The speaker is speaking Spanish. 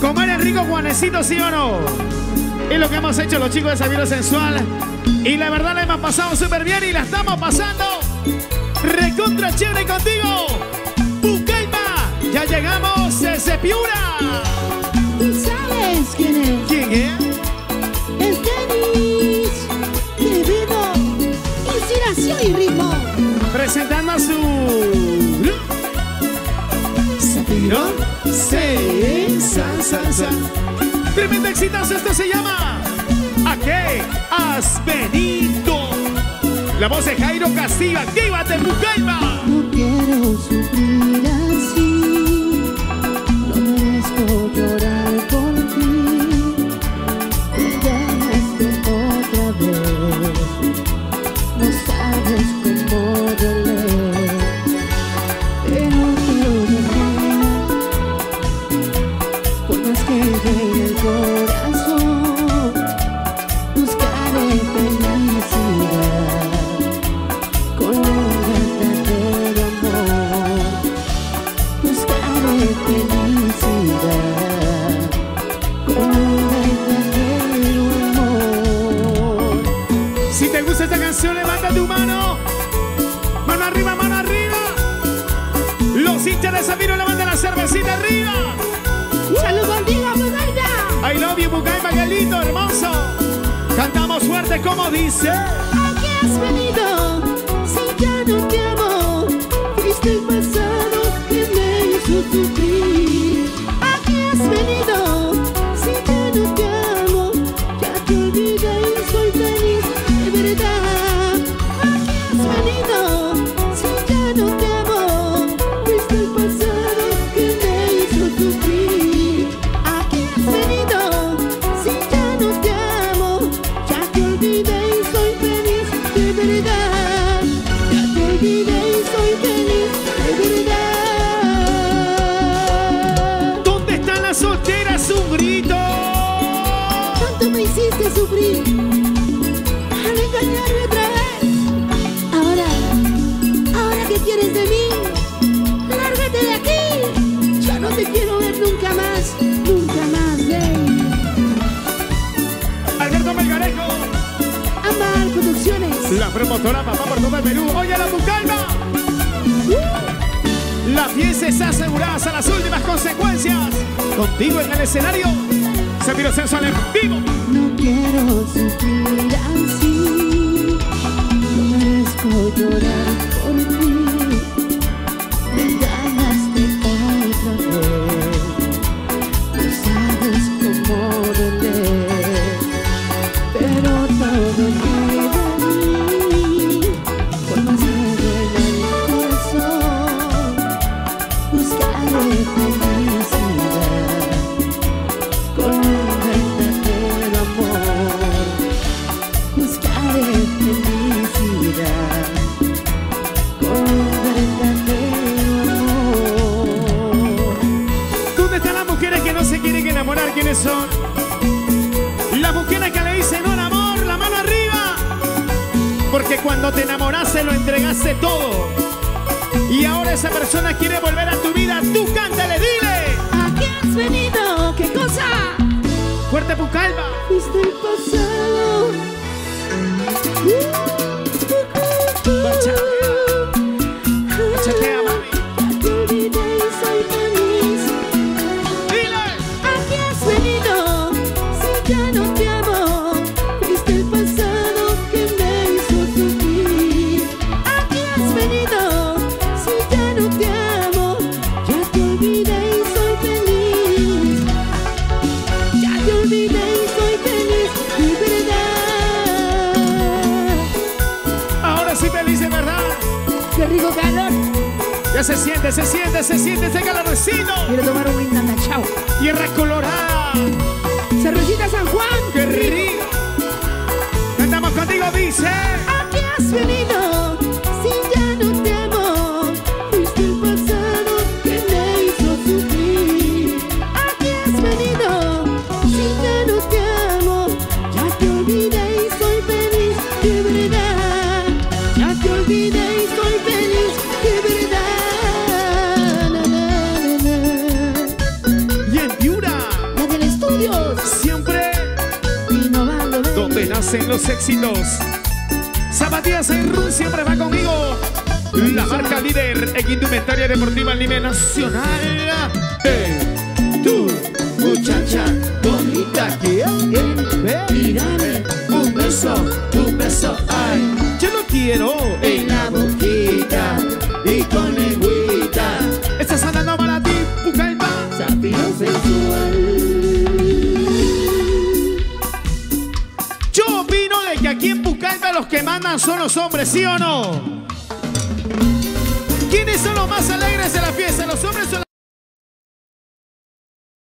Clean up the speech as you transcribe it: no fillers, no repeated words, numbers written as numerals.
Comer el rico Juanecito, ¿sí o no? Es lo que hemos hecho los chicos de Zafiro Sensual. Y la verdad la hemos pasado súper bien y la estamos pasando recontra chévere contigo. Pucallpa, ya llegamos a Sepiura. ¿Y sabes quién es? ¿Quién es? Es Dennys Quevedo. Inspiración y ritmo. Presentando a su Zafiro Sensual. Tremenda exitazo, esto se llama ¿A qué has venido? La voz de Jairo Castillo, actívate, Pucallpa. No quiero sufrir así, no merezco llorar por ti. Llegaste otra vez, no sabes cómo doler. Pero quiero llorar, por más que duele. Si te gusta esta canción, levanta tu mano. Mano arriba, mano arriba. Los hinchas de Zafiro, levanten la cervecita arriba. ¡Salud contigo, Pucallpa! I love you, Pucallpa, qué lindo, hermoso. Cantamos fuerte como dice. ¿A qué has venido? Si ya no te amo. Fuiste el pasado que me hizo sufrir. ¿A qué has venido? Si ya no te amo. Ya te olvidé y soy feliz. De verdad, aquí has venido. Si ya no te amo, fuiste el pasado que me hizo sufrir. Aquí has venido. Si ya no te amo, ya te olvidé y soy feliz. De verdad, ya te olvidé y soy feliz. De verdad. ¿Dónde están las solteras? Un grito. Tanto me hiciste sufrir. Engañarme otra vez. Ahora ¿qué quieres de mí? Lárgate de aquí. Yo no te quiero ver nunca más. Nunca más, baby. Alberto Melgarejo, Amar Producciones, la promotora papá por todo el Perú. Oye la Pucallpa. La fiesta está asegurada hasta las últimas consecuencias. Contigo en el escenario, Zafiro Sensual en vivo. No quiero sufrir así, llorar por ti. Me ganaste otra vez, no sabes cómo doler. Pero todo queda en mí, por más que duele el corazón. Buscaré felicidad con un verdadero amor. Buscaré felicidad. ¿Quiénes son las mujeres que le dicen no al amor? La mano arriba, porque cuando te enamoraste lo entregaste todo y ahora esa persona quiere volver a tu vida. Tú cántale, dile. ¿A qué has venido? ¿Qué cosa? Fuerte, Pucallpa. Viste el pasado. Bachatea, mami. ¡Qué rico calor! Ya se siente, se siente, se siente ese calorcito. Quiero tomar un brindanda, chao. Tierra colorada. Cervecita San Juan. ¡Qué rico! Estamos contigo, dice. ¿A qué has venido? Si ya no te amo. Fuiste el pasado que me hizo sufrir. ¿A qué has venido? Si ya no te amo. Ya te olvidé y soy feliz. De verdad. Ya te olvidé. Y en Piura hacen los éxitos. Zapatillas en Run siempre va conmigo. La marca líder en indumentaria deportiva a nivel nacional. Tú, muchacha bonita, que mírame, un beso, ay, yo lo quiero en la boquita y con lengüita. Esta es sonando para ti, Pucallpa. Zafiro Sensual. Yo opino de que aquí en Pucallpa los que mandan son los hombres, ¿sí o no? ¿Quiénes son los más alegres de la fiesta? Los hombres son